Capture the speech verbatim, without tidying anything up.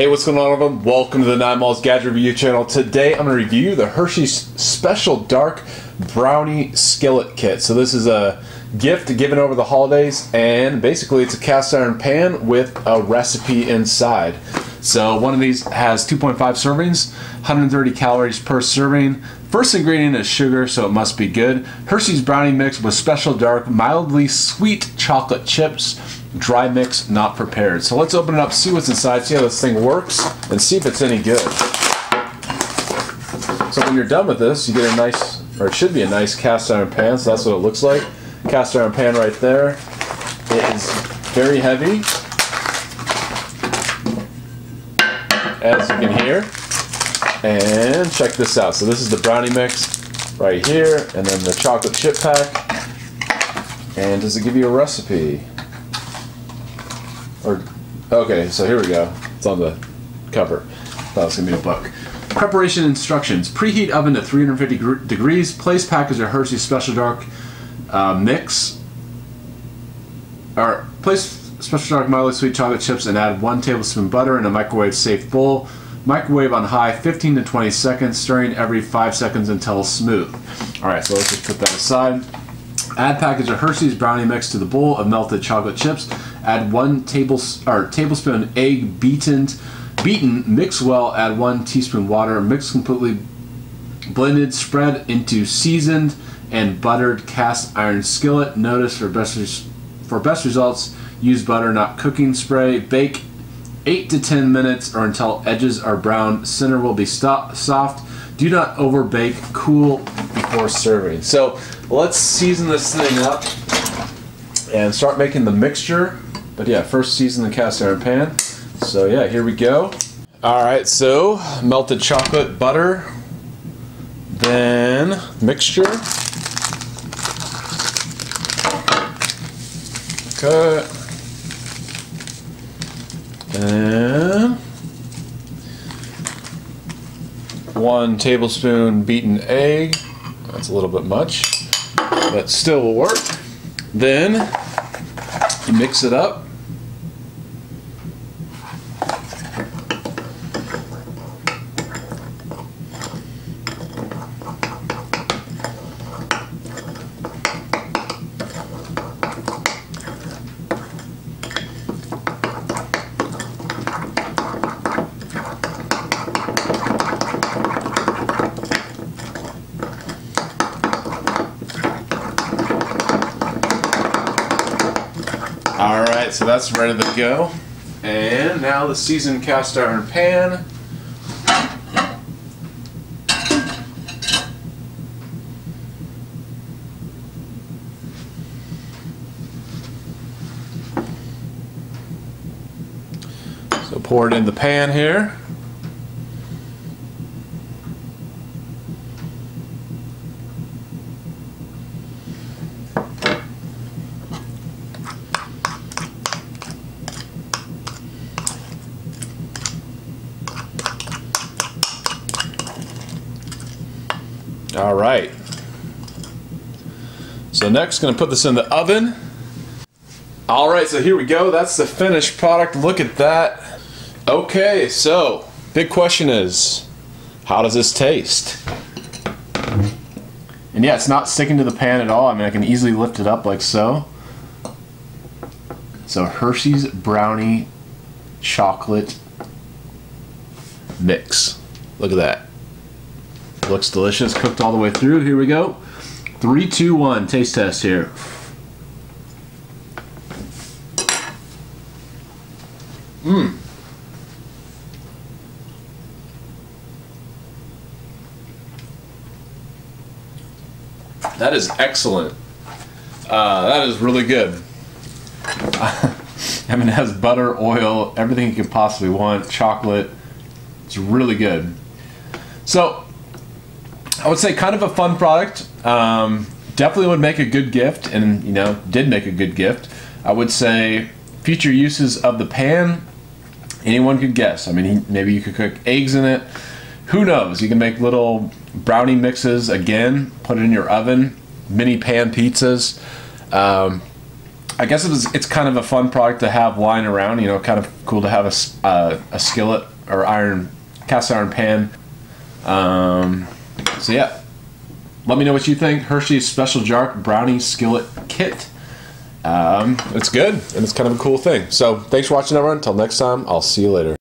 Hey, what's going on, everyone? Welcome to the nine malls Gadget Review Channel. Today, I'm going to review the Hershey's Special Dark Brownie Skillet Kit. So this is a gift given over the holidays, and basically it's a cast iron pan with a recipe inside. So one of these has two point five servings, one hundred thirty calories per serving. First ingredient is sugar, so it must be good. Hershey's brownie mix with special dark, mildly sweet chocolate chips. Dry mix, not prepared. So let's open it up, see what's inside, see how this thing works, and see if it's any good. So when you're done with this, you get a nice, or it should be a nice cast iron pan, so that's what it looks like. Cast iron pan right there. It is very heavy, as you can hear. And check this out. So this is the brownie mix right here, and then the chocolate chip pack. And does it give you a recipe? Or, okay, so here we go. It's on the cover. Thought it was gonna be a book. Preparation instructions: preheat oven to three hundred fifty degrees. Place package of Hershey's Special Dark uh, mix. Or place Special Dark mildly sweet chocolate chips and add one tablespoon butter in a microwave-safe bowl. Microwave on high, fifteen to twenty seconds, stirring every five seconds until smooth. All right, so let's just put that aside. Add package of Hershey's brownie mix to the bowl of melted chocolate chips. Add one table, or tablespoon egg beaten, beaten. Mix well. Add one teaspoon water. Mix completely. Blended. Spread into seasoned and buttered cast iron skillet. Notice for best for best results, use butter, not cooking spray. Bake eight to ten minutes or until edges are brown. Center will be stop, soft. Do not over bake. Cool before serving. So let's season this thing up and start making the mixture. But yeah, first season the cast iron pan. So yeah, here we go. All right, so melted chocolate, butter, then mixture. Okay. And one tablespoon beaten egg. That's a little bit much, but still will work. Then you mix it up. All right, so that's ready to go. And now the seasoned cast iron pan. So pour it in the pan here. All right, so next gonna put this in the oven. All right, so here we go. That's the finished product. Look at that. Okay, so big question is, how does this taste? And yeah, it's not sticking to the pan at all. I mean, I can easily lift it up like so. So Hershey's brownie chocolate mix. Look at that. Looks delicious, cooked all the way through. Here we go. Three, two, one, taste test here. Mmm. That is excellent. Uh, that is really good. I mean, it has butter, oil, everything you could possibly want, chocolate. It's really good. So, I would say kind of a fun product. Um, definitely would make a good gift, and you know, did make a good gift. I would say future uses of the pan, anyone could guess. I mean, maybe you could cook eggs in it. Who knows? You can make little brownie mixes again, put it in your oven, mini pan pizzas. Um, I guess it was, it's kind of a fun product to have lying around, you know, kind of cool to have a, uh, a skillet or iron, cast iron pan. Um, so yeah, let me know what you think. Hershey's Special Jar Brownie Skillet Kit. Um, it's good, and it's kind of a cool thing. So thanks for watching, everyone. Until next time, I'll see you later.